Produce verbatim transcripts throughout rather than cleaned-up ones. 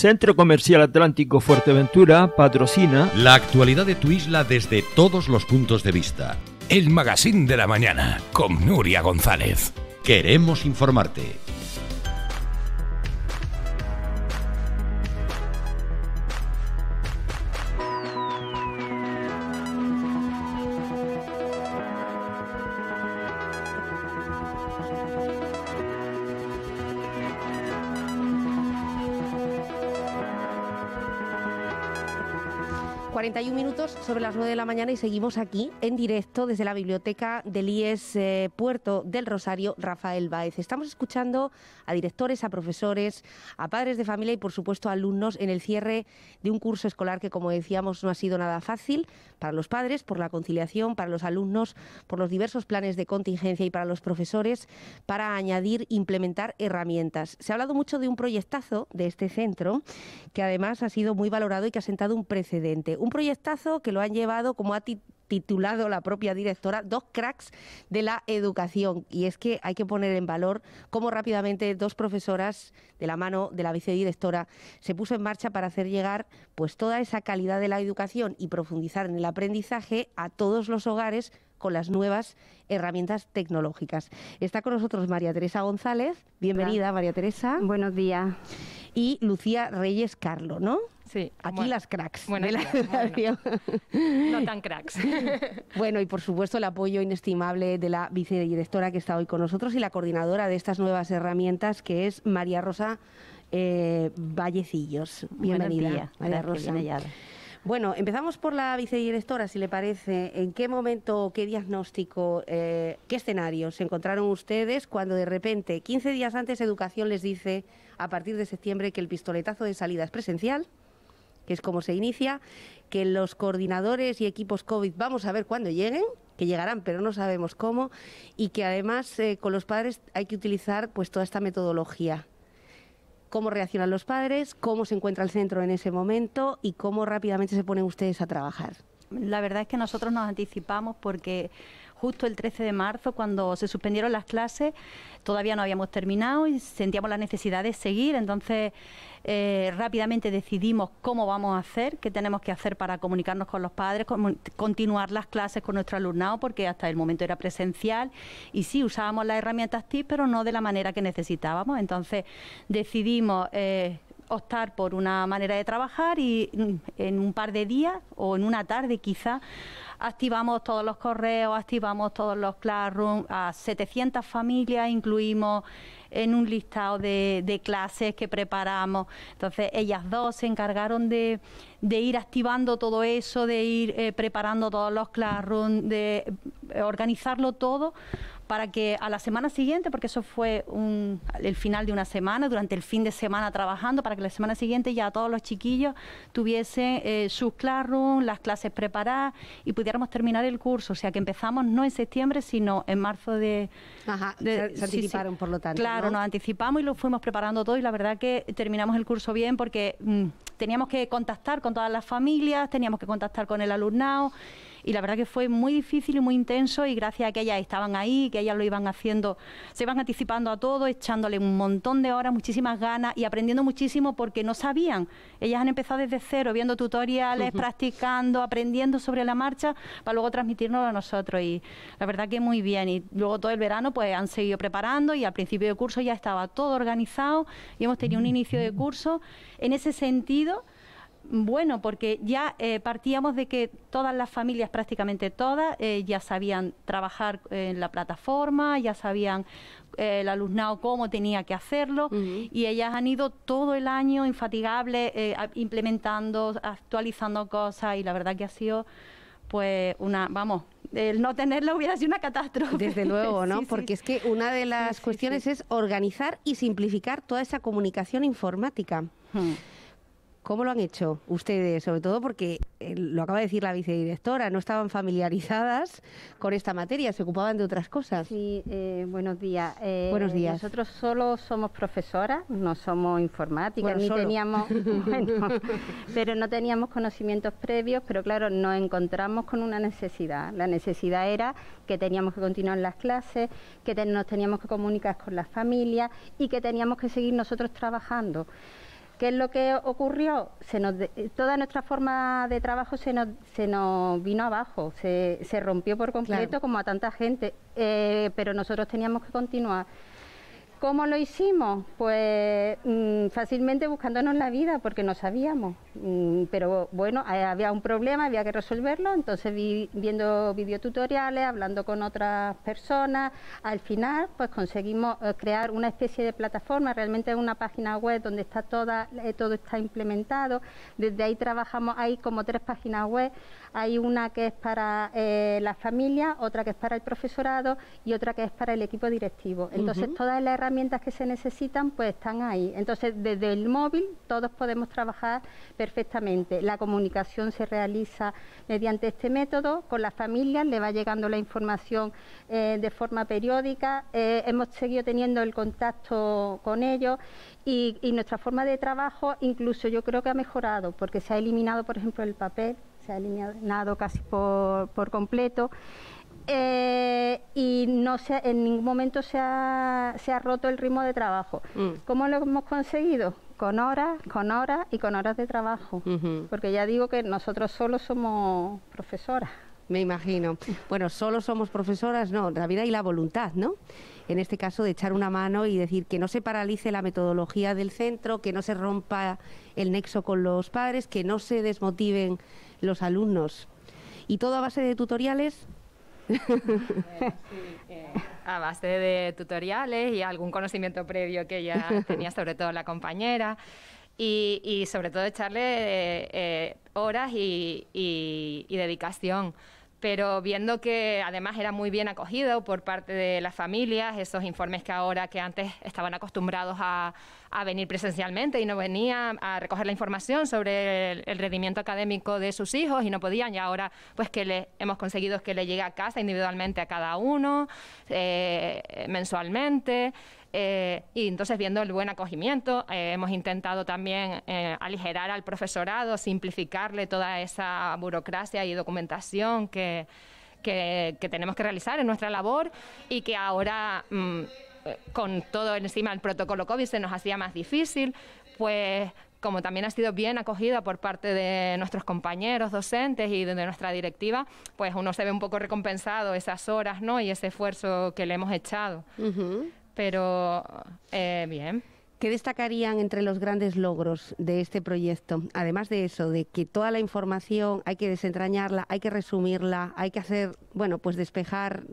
Centro Comercial Atlántico Fuerteventura patrocina la actualidad de tu isla desde todos los puntos de vista. El Magacín de la Mañana con Nuria González. Queremos informarte. cuarenta y uno minutos sobre las nueve de la mañana y seguimos aquí en directo desde la biblioteca del I E S eh, Puerto del Rosario Rafael Báez. Estamos escuchando a directores, a profesores, a padres de familia y por supuesto a alumnos en el cierre de un curso escolar que, como decíamos, no ha sido nada fácil para los padres, por la conciliación, para los alumnos, por los diversos planes de contingencia y para los profesores para añadir, implementar herramientas. Se ha hablado mucho de un proyectazo de este centro que además ha sido muy valorado y que ha sentado un precedente. Un Un proyectazo que lo han llevado, como ha titulado la propia directora, dos cracks de la educación. Y es que hay que poner en valor cómo rápidamente dos profesoras, de la mano de la vicedirectora, se puso en marcha para hacer llegar pues toda esa calidad de la educación y profundizar en el aprendizaje a todos los hogares con las nuevas herramientas tecnológicas. Está con nosotros María Teresa González. Bienvenida. Hola, María Teresa. Buenos días. Y Lucía Reyes-Carlo, ¿no? Sí, aquí bueno, las cracks de la educación. Bueno, no tan cracks. Bueno, y por supuesto el apoyo inestimable de la vicedirectora que está hoy con nosotros y la coordinadora de estas nuevas herramientas, que es María Rosa eh, Vallecillos. Bienvenida, días, María Rosa. Bueno, empezamos por la vicedirectora, si le parece. ¿En qué momento, qué diagnóstico, eh, qué escenario se encontraron ustedes cuando de repente, quince días antes, Educación les dice a partir de septiembre que el pistoletazo de salida es presencial, que es como se inicia, que los coordinadores y equipos COVID vamos a ver cuándo lleguen, que llegarán pero no sabemos cómo, y que además eh, con los padres hay que utilizar pues toda esta metodología? ¿Cómo reaccionan los padres? ¿Cómo se encuentra el centro en ese momento? ¿Y cómo rápidamente se ponen ustedes a trabajar? La verdad es que nosotros nos anticipamos porque justo el trece de marzo, cuando se suspendieron las clases, todavía no habíamos terminado y sentíamos la necesidad de seguir. Entonces, eh, rápidamente decidimos cómo vamos a hacer, qué tenemos que hacer para comunicarnos con los padres, con, continuar las clases con nuestro alumnado, porque hasta el momento era presencial. Y sí, usábamos las herramientas T I C, pero no de la manera que necesitábamos. Entonces, decidimos eh, optar por una manera de trabajar y en un par de días o en una tarde quizá activamos todos los correos, activamos todos los Classroom a setecientas familias, incluimos en un listado de, de clases que preparamos. Entonces, ellas dos se encargaron de, de ir activando todo eso, de ir eh, preparando todos los Classroom, de eh, organizarlo todo para que a la semana siguiente, porque eso fue un, el final de una semana, durante el fin de semana trabajando, para que la semana siguiente ya todos los chiquillos tuviesen eh, sus Classroom, las clases preparadas y pudiéramos terminar el curso. O sea, que empezamos no en septiembre, sino en marzo de... Ajá, de, se, se anticiparon, sí, sí, por lo tanto. Claro. Claro, nos anticipamos y lo fuimos preparando todo y la verdad que terminamos el curso bien porque mmm, teníamos que contactar con todas las familias, teníamos que contactar con el alumnado y la verdad que fue muy difícil y muy intenso y gracias a que ellas estaban ahí, que ellas lo iban haciendo, se iban anticipando a todo, echándole un montón de horas, muchísimas ganas y aprendiendo muchísimo porque no sabían. Ellas han empezado desde cero, viendo tutoriales, uh-huh, practicando, aprendiendo sobre la marcha para luego transmitirnos a nosotros y la verdad que muy bien. Y luego todo el verano pues han seguido preparando y al principio de curso ya estaba todo organizado y hemos tenido un inicio de curso en ese sentido bueno, porque ya eh, partíamos de que todas las familias, prácticamente todas, eh, ya sabían trabajar en la plataforma, ya sabían eh, el alumnado cómo tenía que hacerlo, uh-huh, y ellas han ido todo el año infatigables, eh, implementando, actualizando cosas y la verdad que ha sido pues una, vamos, el no tenerla hubiera sido una catástrofe. Desde luego, ¿no? Sí, porque sí, es que una de las sí, cuestiones sí, sí. es organizar y simplificar toda esa comunicación informática. Hmm. ¿Cómo lo han hecho ustedes? Sobre todo porque, eh, lo acaba de decir la vicedirectora, no estaban familiarizadas con esta materia, se ocupaban de otras cosas. Sí, eh, buenos días. Eh, buenos días. Nosotros solo somos profesoras, no somos informáticas, bueno, ni solo. teníamos... bueno, pero no teníamos conocimientos previos, pero claro, nos encontramos con una necesidad. La necesidad era que teníamos que continuar las clases, que te, nos teníamos que comunicar con las familias y que teníamos que seguir nosotros trabajando. ¿Qué es lo que ocurrió? Se nos de, toda nuestra forma de trabajo se nos, se nos vino abajo, se, se rompió por completo, claro, como a tanta gente, eh, pero nosotros teníamos que continuar. ¿Cómo lo hicimos? Pues mmm, fácilmente buscándonos la vida, porque no sabíamos, mmm, pero bueno, había un problema, había que resolverlo, entonces vi, viendo videotutoriales, hablando con otras personas, al final pues conseguimos crear una especie de plataforma, realmente es una página web donde está toda, eh, todo está implementado, desde ahí trabajamos, hay como tres páginas web, hay una que es para eh, la familia, otra que es para el profesorado y otra que es para el equipo directivo, entonces uh-huh. todas las herramientas herramientas que se necesitan pues están ahí, entonces desde el móvil todos podemos trabajar perfectamente, la comunicación se realiza mediante este método, con las familias le va llegando la información eh, de forma periódica, eh, hemos seguido teniendo el contacto con ellos y, y nuestra forma de trabajo incluso yo creo que ha mejorado porque se ha eliminado por ejemplo el papel, se ha eliminado casi por, por completo. Eh, y no se, en ningún momento se ha, se ha roto el ritmo de trabajo. Mm. ¿Cómo lo hemos conseguido? Con horas, con horas y con horas de trabajo. Uh-huh. Porque ya digo que nosotros solo somos profesoras. Me imagino. Bueno, solo somos profesoras, no, la vida y la voluntad, ¿no? En este caso de echar una mano y decir que no se paralice la metodología del centro, que no se rompa el nexo con los padres, que no se desmotiven los alumnos. Y todo a base de tutoriales. A base de tutoriales y algún conocimiento previo que ya tenía sobre todo la compañera y, y sobre todo echarle eh, eh, horas y, y, y dedicación, pero viendo que además era muy bien acogido por parte de las familias, esos informes que ahora que antes estaban acostumbrados a, a venir presencialmente y no venían a recoger la información sobre el, el rendimiento académico de sus hijos y no podían, y ahora pues que le, hemos conseguido que le llegue a casa individualmente a cada uno, eh, mensualmente. Eh, y entonces viendo el buen acogimiento, eh, hemos intentado también eh, aligerar al profesorado, simplificarle toda esa burocracia y documentación que, que, que tenemos que realizar en nuestra labor y que ahora mmm, con todo encima el protocolo COVID se nos hacía más difícil, pues como también ha sido bien acogida por parte de nuestros compañeros docentes y de nuestra directiva, pues uno se ve un poco recompensado esas horas, ¿no? Y ese esfuerzo que le hemos echado. Uh-huh. Pero eh, bien. ¿Qué destacarían entre los grandes logros de este proyecto? Además de eso, de que toda la información hay que desentrañarla, hay que resumirla, hay que hacer, bueno, pues despejar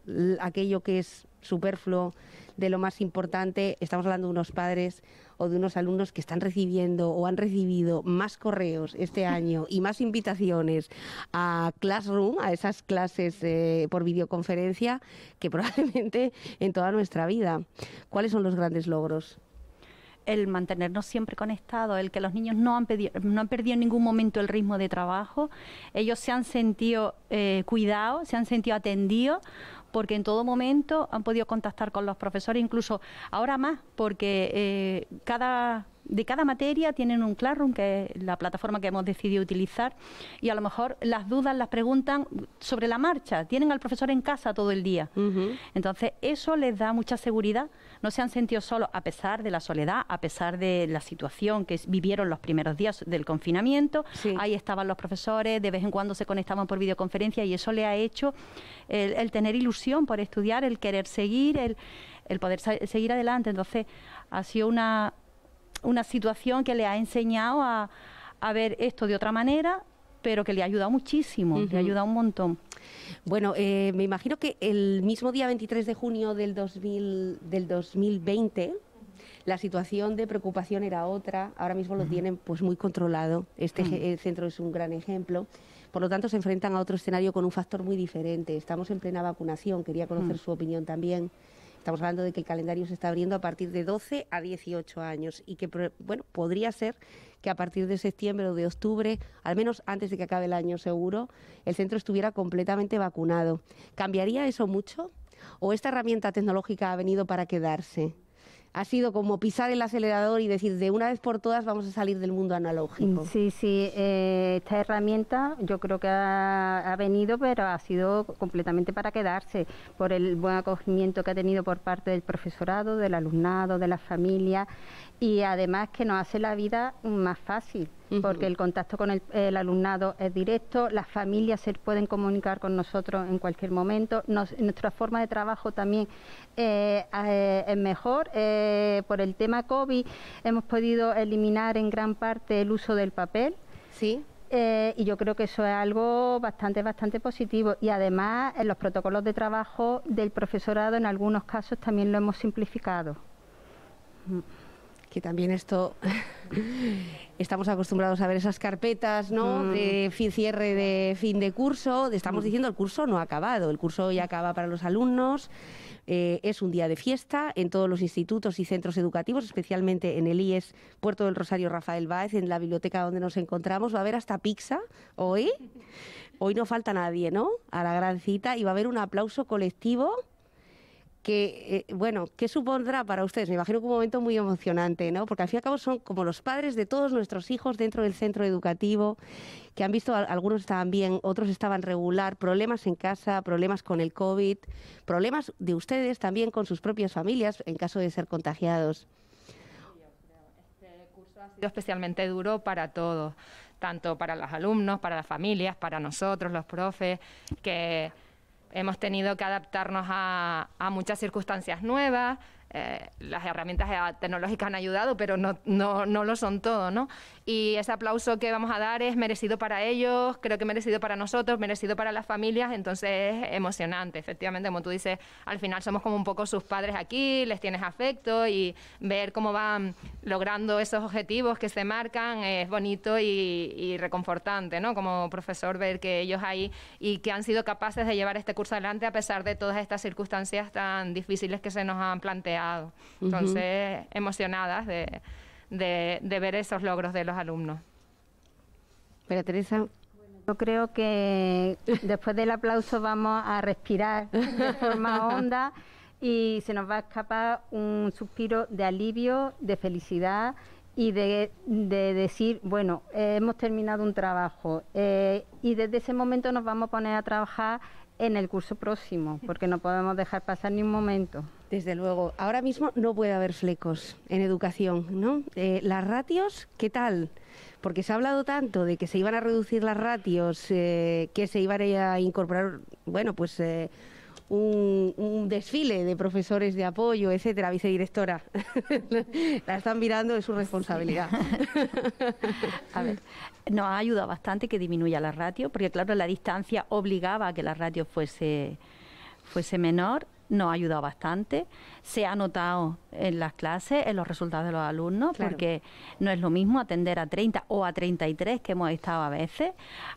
aquello que es superfluo de lo más importante. Estamos hablando de unos padres o de unos alumnos que están recibiendo o han recibido más correos este año y más invitaciones a Classroom, a esas clases eh, por videoconferencia, que probablemente en toda nuestra vida. ¿Cuáles son los grandes logros? El mantenernos siempre conectados, el que los niños no han, pedido, no han perdido en ningún momento el ritmo de trabajo. Ellos se han sentido eh, cuidados, se han sentido atendidos, porque en todo momento han podido contactar con los profesores, incluso ahora más, porque eh, cada... de cada materia tienen un Classroom, que es la plataforma que hemos decidido utilizar, y a lo mejor las dudas las preguntan sobre la marcha, tienen al profesor en casa todo el día. Uh-huh. Entonces eso les da mucha seguridad, no se han sentido solos a pesar de la soledad, a pesar de la situación que vivieron los primeros días del confinamiento. Sí. Ahí estaban los profesores, de vez en cuando se conectaban por videoconferencia y eso le ha hecho el, el tener ilusión por estudiar, el querer seguir, el, el poder seguir adelante. Entonces ha sido una... una situación que le ha enseñado a, a ver esto de otra manera, pero que le ha ayudado muchísimo, uh-huh. le ha ayudado un montón. Bueno, eh, me imagino que el mismo día veintitrés de junio del, dos mil, del dos mil veinte, la situación de preocupación era otra, ahora mismo lo tienen pues muy controlado, este uh-huh. centro es un gran ejemplo, por lo tanto se enfrentan a otro escenario con un factor muy diferente, estamos en plena vacunación, quería conocer uh-huh. su opinión también. Estamos hablando de que el calendario se está abriendo a partir de doce a dieciocho años y que, bueno, podría ser que a partir de septiembre o de octubre, al menos antes de que acabe el año seguro, el centro estuviera completamente vacunado. ¿Cambiaría eso mucho? ¿O esta herramienta tecnológica ha venido para quedarse? ha sido como pisar el acelerador y decir, de una vez por todas vamos a salir del mundo analógico. Sí, sí, eh, esta herramienta yo creo que ha, ha venido, pero ha sido completamente para quedarse, por el buen acogimiento que ha tenido por parte del profesorado, del alumnado, de las familias, y además que nos hace la vida más fácil, uh-huh. porque el contacto con el, el alumnado es directo, las familias se pueden comunicar con nosotros en cualquier momento, nos, nuestra forma de trabajo también eh, eh, es mejor. Eh, Por el tema COVID hemos podido eliminar en gran parte el uso del papel. Sí. Eh, y yo creo que eso es algo bastante, bastante positivo. Y además, en los protocolos de trabajo del profesorado, en algunos casos también lo hemos simplificado. Que también esto... Estamos acostumbrados a ver esas carpetas, ¿no? Mm. De fin, cierre de fin de curso. Estamos mm. diciendo el curso no ha acabado, el curso ya acaba para los alumnos. Eh, es un día de fiesta en todos los institutos y centros educativos, especialmente en el I E S Puerto del Rosario Rafael Báez, en la biblioteca donde nos encontramos. Va a haber hasta pizza hoy. Hoy no falta nadie, ¿no? A la gran cita. Y va a haber un aplauso colectivo. Que, eh, bueno, ¿qué supondrá para ustedes? Me imagino que un momento muy emocionante, ¿no? Porque al fin y al cabo son como los padres de todos nuestros hijos dentro del centro educativo, que han visto, algunos estaban bien, otros estaban regular, problemas en casa, problemas con el COVID, problemas de ustedes también con sus propias familias en caso de ser contagiados. Este curso ha sido especialmente duro para todos, tanto para los alumnos, para las familias, para nosotros, los profes, que... Hemos tenido que adaptarnos a, a muchas circunstancias nuevas, eh, las herramientas tecnológicas han ayudado, pero no, no, no lo son todo, ¿no? Y ese aplauso que vamos a dar es merecido para ellos, creo que merecido para nosotros, merecido para las familias, entonces es emocionante, efectivamente, como tú dices, al final somos como un poco sus padres aquí, les tienes afecto y ver cómo van logrando esos objetivos que se marcan es bonito y, y reconfortante, ¿no? Como profesor ver que ellos ahí y que han sido capaces de llevar este curso adelante a pesar de todas estas circunstancias tan difíciles que se nos han planteado. Entonces, uh-huh. emocionadas de, de, de ver esos logros de los alumnos. María Teresa. Yo creo que después del aplauso vamos a respirar de forma honda y se nos va a escapar un suspiro de alivio, de felicidad y de, de decir, bueno, eh, hemos terminado un trabajo eh, y desde ese momento nos vamos a poner a trabajar en el curso próximo, porque no podemos dejar pasar ni un momento. Desde luego, ahora mismo no puede haber flecos en educación, ¿no? Eh, las ratios, ¿qué tal? Porque se ha hablado tanto de que se iban a reducir las ratios, eh, que se iban a incorporar, bueno, pues eh, un, un desfile de profesores de apoyo, etcétera. Vicedirectora, la están mirando, es su responsabilidad. Sí. A ver. Nos ha ayudado bastante que disminuya la ratio, porque claro, la distancia obligaba a que la ratio fuese, fuese menor. Nos ha ayudado bastante. Se ha notado en las clases, en los resultados de los alumnos, claro. Porque no es lo mismo atender a treinta o a treinta y tres que hemos estado a veces.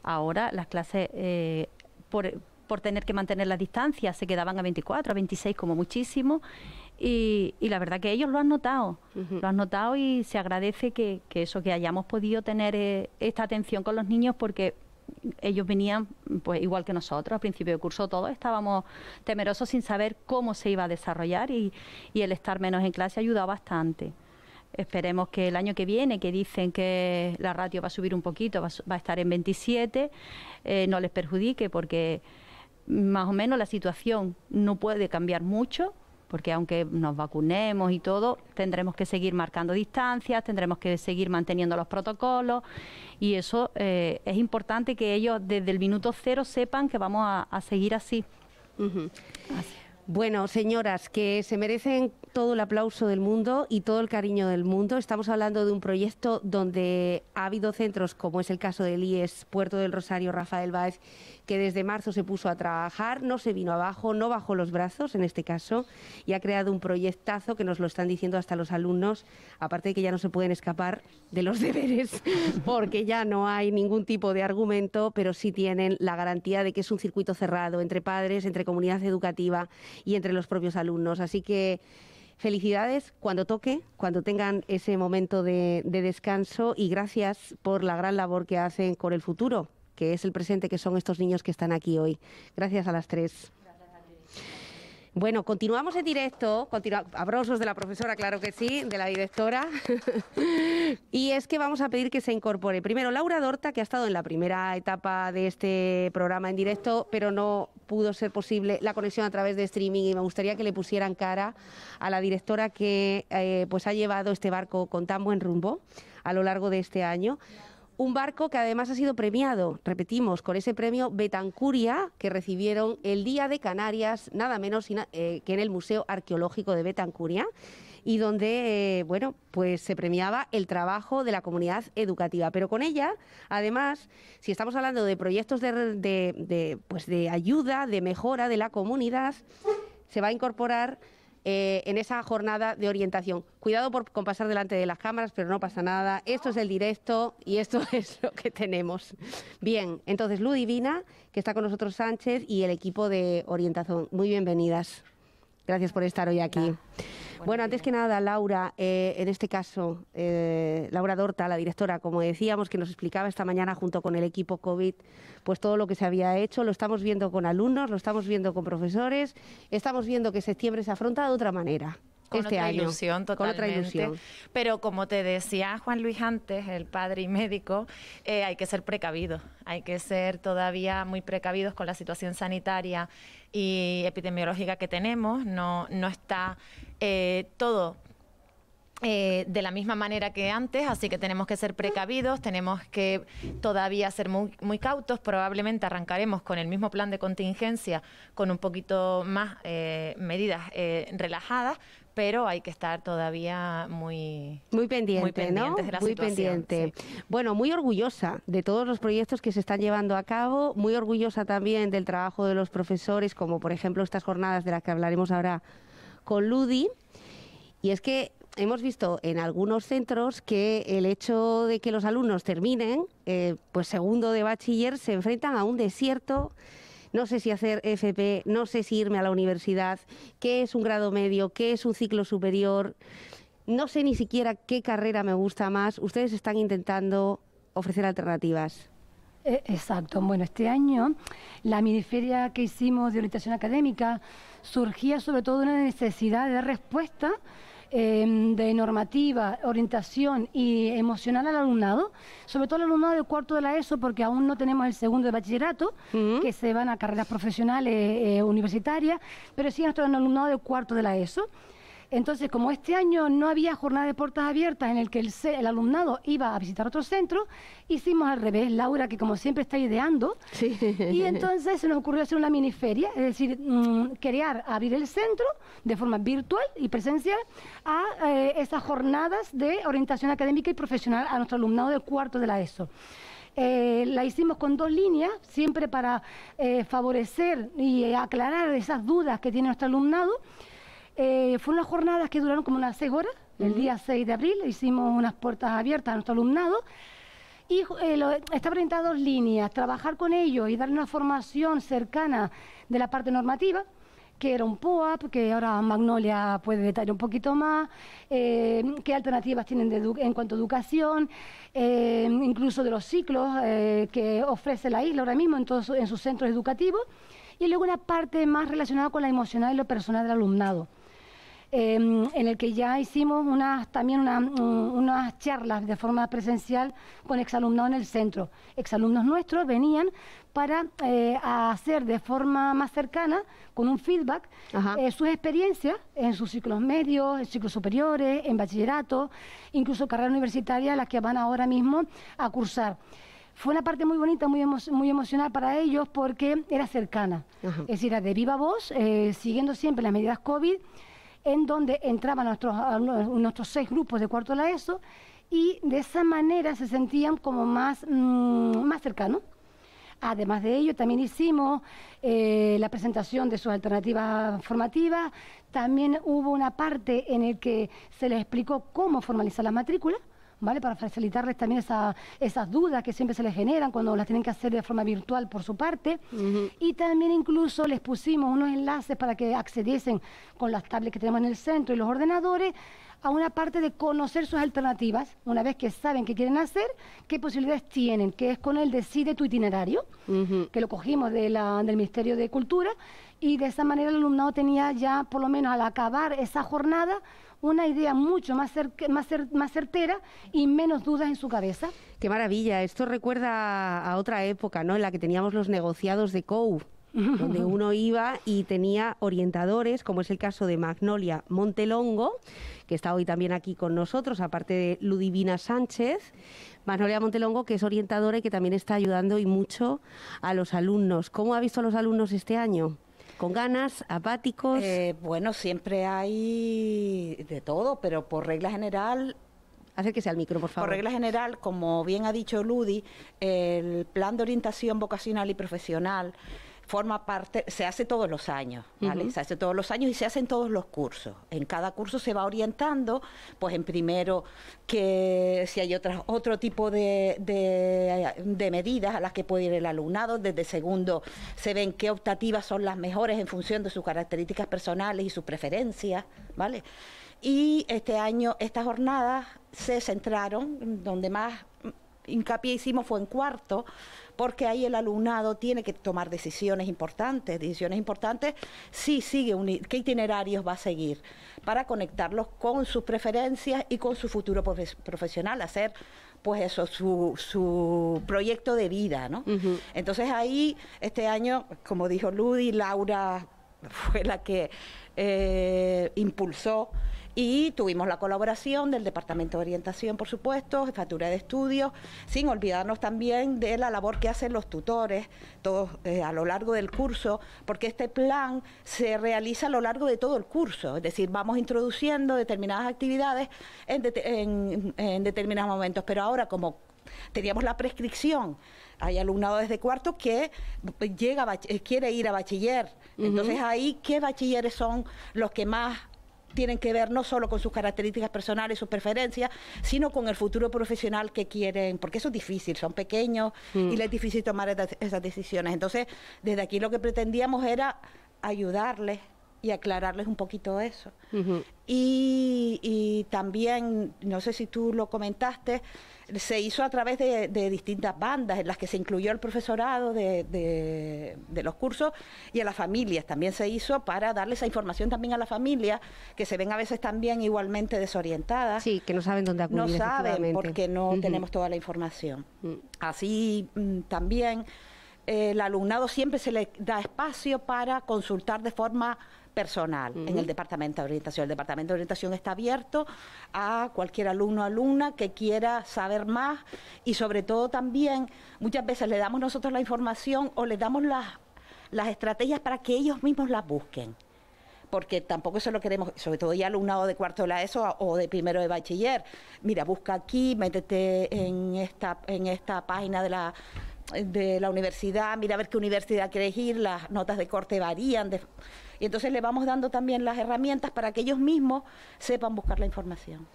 Ahora las clases, eh, por, por tener que mantener la distancia, se quedaban a veinticuatro, a veintiséis como muchísimo. Y, y la verdad que ellos lo han notado, uh-huh. lo han notado y se agradece que, que eso, que hayamos podido tener eh, esta atención con los niños, porque ellos venían pues igual que nosotros al principio del curso, todos estábamos temerosos sin saber cómo se iba a desarrollar y, y el estar menos en clase ha ayudado bastante. Esperemos que el año que viene, que dicen que la ratio va a subir un poquito, va, va a estar en veintisiete, eh, no les perjudique, porque más o menos la situación no puede cambiar mucho, porque aunque nos vacunemos y todo, tendremos que seguir marcando distancias, tendremos que seguir manteniendo los protocolos, y eso eh, es importante que ellos desde el minuto cero sepan que vamos a, a seguir así. Uh-huh. Así. Bueno, señoras, que se merecen todo el aplauso del mundo y todo el cariño del mundo. Estamos hablando de un proyecto donde ha habido centros, como es el caso del I E S Puerto del Rosario Rafael Báez, que desde marzo se puso a trabajar, no se vino abajo, no bajó los brazos en este caso, y ha creado un proyectazo que nos lo están diciendo hasta los alumnos, aparte de que ya no se pueden escapar de los deberes, porque ya no hay ningún tipo de argumento, pero sí tienen la garantía de que es un circuito cerrado entre padres, entre comunidad educativa y entre los propios alumnos. Así que felicidades cuando toque, cuando tengan ese momento de, de descanso, y gracias por la gran labor que hacen con el futuro, que es el presente, que son estos niños que están aquí hoy. Gracias a las tres. Gracias a ti. Bueno, continuamos en directo, continu abrazos de la profesora, claro que sí, de la directora, y es que vamos a pedir que se incorpore primero Laura Dorta, que ha estado en la primera etapa de este programa en directo, pero no pudo ser posible la conexión a través de streaming, y me gustaría que le pusieran cara a la directora que eh, pues ha llevado este barco con tan buen rumbo a lo largo de este año. Un barco que además ha sido premiado, repetimos, con ese premio Betancuria que recibieron el Día de Canarias, nada menos que en el Museo Arqueológico de Betancuria, y donde eh, bueno, pues se premiaba el trabajo de la comunidad educativa. Pero con ella, además, si estamos hablando de proyectos de, de, de, pues de ayuda, de mejora de la comunidad, se va a incorporar Eh, en esa jornada de orientación. Cuidado por, con pasar delante de las cámaras, pero no pasa nada. Esto es el directo y esto es lo que tenemos. Bien, entonces Ludivina, que está con nosotros, Sánchez y el equipo de orientación. Muy bienvenidas. Gracias por estar hoy aquí. Bueno, antes que nada, Laura, eh, en este caso, eh, Laura Dorta, la directora, como decíamos, que nos explicaba esta mañana junto con el equipo COVID, pues todo lo que se había hecho, lo estamos viendo con alumnos, lo estamos viendo con profesores, estamos viendo que septiembre se afronta de otra manera. Con este otra año. Ilusión, totalmente. Con otra ilusión. Pero como te decía Juan Luis antes, el padre y médico, eh, hay que ser precavidos, hay que ser todavía muy precavidos con la situación sanitaria y epidemiológica que tenemos. No, no está eh, todo Eh, de la misma manera que antes, así que tenemos que ser precavidos, tenemos que todavía ser muy, muy cautos. Probablemente arrancaremos con el mismo plan de contingencia, con un poquito más eh, medidas eh, relajadas, pero hay que estar todavía muy, muy pendiente, muy pendientes, ¿no? De la muy situación, pendiente. Sí. Bueno, muy orgullosa de todos los proyectos que se están llevando a cabo, muy orgullosa también del trabajo de los profesores, como por ejemplo estas jornadas de las que hablaremos ahora con Ludi, y es que hemos visto en algunos centros que el hecho de que los alumnos terminen eh, pues segundo de bachiller se enfrentan a un desierto. No sé si hacer F P, no sé si irme a la universidad, qué es un grado medio, qué es un ciclo superior, no sé ni siquiera qué carrera me gusta más. Ustedes están intentando ofrecer alternativas. Exacto. Bueno, este año la miniferia que hicimos de orientación académica surgía sobre todo de una necesidad de dar respuesta Eh, de normativa, orientación y emocional al alumnado, sobre todo al alumnado del cuarto de la ESO, porque aún no tenemos el segundo de bachillerato, uh-huh, que se van a carreras profesionales eh, universitarias, pero sí a nuestro alumnado del cuarto de la ESO. Entonces, como este año no había jornada de puertas abiertas en el que el, el alumnado iba a visitar otro centro, hicimos al revés, Laura, que como siempre está ideando, sí, y entonces se nos ocurrió hacer una miniferia, es decir, mmm, crear, abrir el centro de forma virtual y presencial a eh, esas jornadas de orientación académica y profesional a nuestro alumnado del cuarto de la ESO. Eh, la hicimos con dos líneas, siempre para eh, favorecer y eh, aclarar esas dudas que tiene nuestro alumnado. Eh, fueron unas jornadas que duraron como unas seis horas, uh-huh. El día seis de abril hicimos unas puertas abiertas a nuestro alumnado. Y eh, lo, está orientado a dos líneas, trabajar con ellos y darle una formación cercana de la parte normativa, que era un P O A P, que ahora Magnolia puede detallar un poquito más, eh, qué alternativas tienen de edu en cuanto a educación, eh, incluso de los ciclos eh, que ofrece la isla ahora mismo en, todos, en sus centros educativos, y luego una parte más relacionada con la emocional y lo personal del alumnado. Eh, en el que ya hicimos unas, también una, um, unas charlas de forma presencial con exalumnado en el centro. Exalumnos nuestros venían para eh, hacer de forma más cercana, con un feedback, eh, sus experiencias en sus ciclos medios, en ciclos superiores, en bachillerato, incluso carrera universitaria, las que van ahora mismo a cursar. Fue una parte muy bonita, muy, emo muy emocional para ellos porque era cercana, ajá, es decir, era de viva voz, eh, siguiendo siempre las medidas COVID, en donde entraban nuestros, nuestros seis grupos de cuarto de la ESO, y de esa manera se sentían como más, mmm, más cercanos. Además de ello, también hicimos eh, la presentación de sus alternativas formativas, también hubo una parte en la que se les explicó cómo formalizar las matrículas, ¿vale? Para facilitarles también esa, esas dudas que siempre se les generan cuando las tienen que hacer de forma virtual por su parte. Uh-huh. Y también incluso les pusimos unos enlaces para que accediesen con las tablets que tenemos en el centro y los ordenadores a una parte de conocer sus alternativas, una vez que saben qué quieren hacer, qué posibilidades tienen, que es con el Decide tu Itinerario, uh-huh, que lo cogimos de la, del Ministerio de Cultura, y de esa manera el alumnado tenía ya, por lo menos al acabar esa jornada, una idea mucho más, cerca, más, cer, más certera y menos dudas en su cabeza. ¡Qué maravilla! Esto recuerda a otra época, ¿no?, en la que teníamos los negociados de C O U, donde uno iba y tenía orientadores, como es el caso de Magnolia Montelongo, que está hoy también aquí con nosotros, aparte de Ludivina Sánchez. Magnolia Montelongo, que es orientadora y que también está ayudando y mucho a los alumnos. ¿Cómo ha visto a los alumnos este año? ¿Con ganas? ¿Apáticos? Eh, bueno, siempre hay de todo, pero por regla general... Acérquese al micro, por favor. Por regla general, como bien ha dicho Ludi, el plan de orientación vocacional y profesional forma parte, se hace todos los años, ¿vale? Uh-huh. Se hace todos los años y se hacen todos los cursos. En cada curso se va orientando, pues en primero, que si hay otras, otro tipo de, de, de medidas a las que puede ir el alumnado, desde segundo se ven qué optativas son las mejores en función de sus características personales y sus preferencias, ¿vale? Y este año estas jornadas se centraron, donde más hincapié hicimos fue en cuarto, porque ahí el alumnado tiene que tomar decisiones importantes, decisiones importantes, si sigue un, qué itinerarios va a seguir, para conectarlos con sus preferencias y con su futuro profes, profesional, hacer pues eso, su, su proyecto de vida, ¿no? Uh-huh. Entonces ahí, este año, como dijo Ludi, Laura fue la que eh, impulsó, y tuvimos la colaboración del Departamento de Orientación, por supuesto, Jefatura de Estudios, sin olvidarnos también de la labor que hacen los tutores, todos eh, a lo largo del curso, porque este plan se realiza a lo largo de todo el curso, es decir, vamos introduciendo determinadas actividades en, de, en, en determinados momentos, pero ahora como teníamos la prescripción, hay alumnado desde cuarto que llega a, quiere ir a bachiller, uh-huh. Entonces ahí, ¿qué bachilleres son los que más tienen que ver no solo con sus características personales, sus preferencias, sino con el futuro profesional que quieren, porque eso es difícil, son pequeños mm. y les es difícil tomar esas decisiones. Entonces, desde aquí lo que pretendíamos era ayudarles y aclararles un poquito eso. Uh-huh. y, y también, no sé si tú lo comentaste, se hizo a través de, de distintas bandas en las que se incluyó el profesorado de, de, de los cursos y a las familias. También se hizo para darle esa información también a las familias, que se ven a veces también igualmente desorientadas. Sí, que no saben dónde acudir. No saben porque no uh-huh. tenemos toda la información. Uh-huh. Así también el alumnado siempre se le da espacio para consultar de forma personal uh-huh. en el Departamento de Orientación. El Departamento de Orientación está abierto a cualquier alumno o alumna que quiera saber más, y sobre todo también muchas veces le damos nosotros la información o les damos las, las estrategias para que ellos mismos las busquen, porque tampoco eso lo queremos, sobre todo ya alumnado de cuarto de la ESO o de primero de bachiller. Mira, busca aquí, métete en esta, en esta página de la... de la universidad, mira a ver qué universidad quieres ir, las notas de corte varían, de... y entonces le vamos dando también las herramientas para que ellos mismos sepan buscar la información.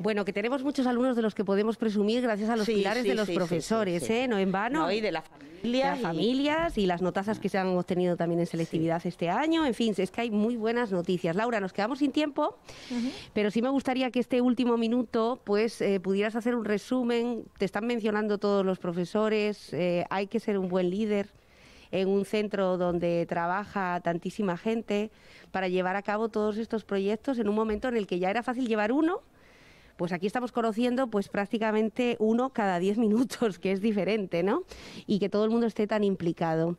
Bueno, que tenemos muchos alumnos de los que podemos presumir gracias a los sí, pilares sí, de los sí, profesores, sí, sí, sí. ¿eh? No en vano. No, y de las familias. Las familias y, y las notazas que se han obtenido también en selectividad sí. este año. En fin, es que hay muy buenas noticias. Laura, nos quedamos sin tiempo, uh-huh. pero sí me gustaría que este último minuto pues eh, pudieras hacer un resumen. Te están mencionando todos los profesores, eh, hay que ser un buen líder en un centro donde trabaja tantísima gente para llevar a cabo todos estos proyectos en un momento en el que ya era fácil llevar uno. Pues aquí estamos conociendo pues prácticamente uno cada diez minutos, que es diferente, ¿no? Y que todo el mundo esté tan implicado.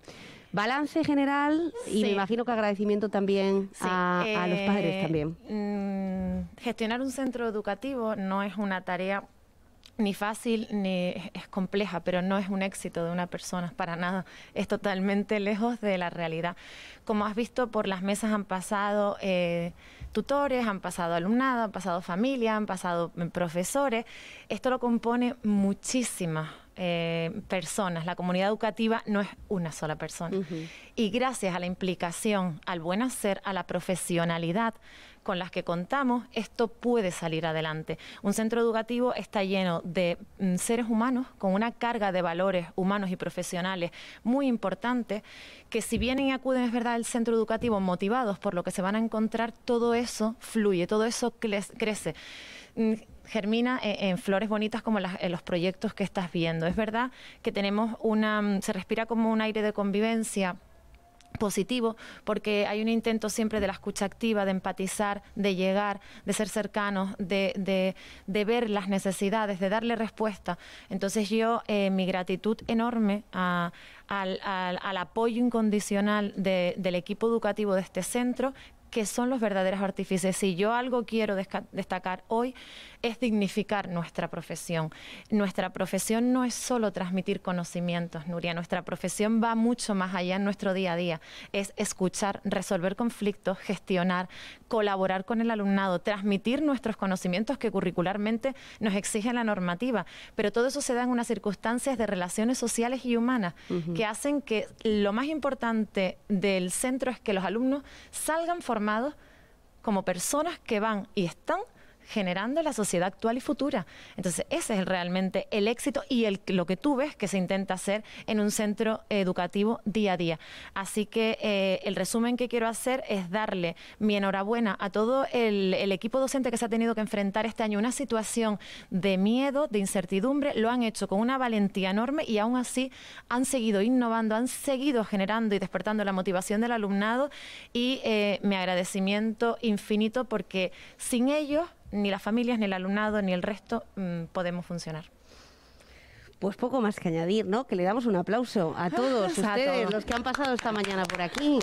Balance general y sí. me imagino que agradecimiento también sí. a, eh, a los padres también. Mmm, gestionar un centro educativo no es una tarea ni fácil ni es compleja, pero no es un éxito de una persona, para nada. Es totalmente lejos de la realidad. Como has visto, por las mesas han pasado... Eh, tutores, han pasado alumnado, han pasado familia, han pasado profesores. Esto lo compone muchísimas eh, personas. La comunidad educativa no es una sola persona. Uh-huh. Y gracias a la implicación, al buen hacer, a la profesionalidad con las que contamos, esto puede salir adelante. Un centro educativo está lleno de mm, seres humanos con una carga de valores humanos y profesionales muy importante, que si vienen y acuden, es verdad, al centro educativo motivados por lo que se van a encontrar, todo eso fluye, todo eso crece. Mm, germina en, en flores bonitas como las, en los proyectos que estás viendo. Es verdad que tenemos una... se respira como un aire de convivencia positivo, porque hay un intento siempre de la escucha activa, de empatizar, de llegar, de ser cercanos, de, de, de ver las necesidades, de darle respuesta. Entonces yo, eh, mi gratitud enorme a, al, al, al apoyo incondicional de, del equipo educativo de este centro, que son los verdaderos artífices. Si yo algo quiero destacar hoy es dignificar nuestra profesión. Nuestra profesión no es solo transmitir conocimientos, Nuria. Nuestra profesión va mucho más allá en nuestro día a día. Es escuchar, resolver conflictos, gestionar, colaborar con el alumnado, transmitir nuestros conocimientos que curricularmente nos exige la normativa. Pero todo eso se da en unas circunstancias de relaciones sociales y humanas uh-huh. que hacen que lo más importante del centro es que los alumnos salgan formados formados como personas que van y están generando la sociedad actual y futura. Entonces ese es el, realmente el éxito y el, lo que tú ves que se intenta hacer en un centro educativo día a día. Así que eh, el resumen que quiero hacer es darle mi enhorabuena a todo el, el equipo docente que se ha tenido que enfrentar este año una situación de miedo, de incertidumbre. Lo han hecho con una valentía enorme y aún así han seguido innovando, han seguido generando y despertando la motivación del alumnado, y eh, mi agradecimiento infinito, porque sin ellos ni las familias, ni el alumnado, ni el resto mmm, podemos funcionar. Pues poco más que añadir, ¿no? Que le damos un aplauso a todos ustedes, a todos los que han pasado esta mañana por aquí.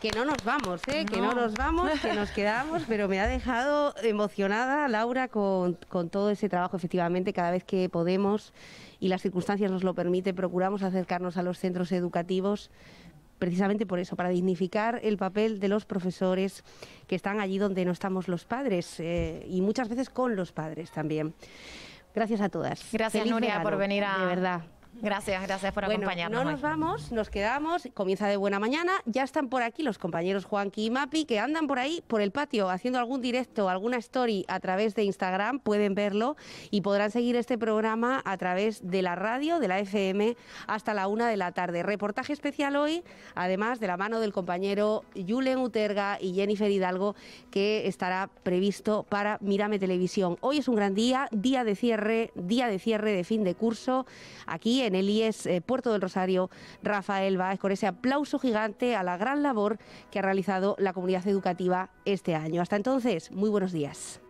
Que no nos vamos, ¿eh? No. Que no nos vamos, que nos quedamos, pero me ha dejado emocionada Laura con, con todo ese trabajo. Efectivamente, cada vez que podemos y las circunstancias nos lo permiten, procuramos acercarnos a los centros educativos, precisamente por eso, para dignificar el papel de los profesores que están allí donde no estamos los padres, eh, y muchas veces con los padres también. Gracias a todas. Gracias, Feliz Nuria, verano, por venir a... De verdad. Gracias, gracias por bueno, acompañarnos. No nos vamos, nos quedamos, comienza De Buena Mañana. Ya están por aquí los compañeros Juanqui y Mapi, que andan por ahí, por el patio, haciendo algún directo, alguna story a través de Instagram, pueden verlo y podrán seguir este programa a través de la radio, de la F M, hasta la una de la tarde. Reportaje especial hoy, además de la mano del compañero Yulen Uterga y Jennifer Hidalgo, que estará previsto para Mírame Televisión. Hoy es un gran día, día de cierre, día de cierre de fin de curso, aquí en en el I E S eh, Puerto del Rosario Rafael Báez, con ese aplauso gigante a la gran labor que ha realizado la comunidad educativa este año. Hasta entonces, muy buenos días.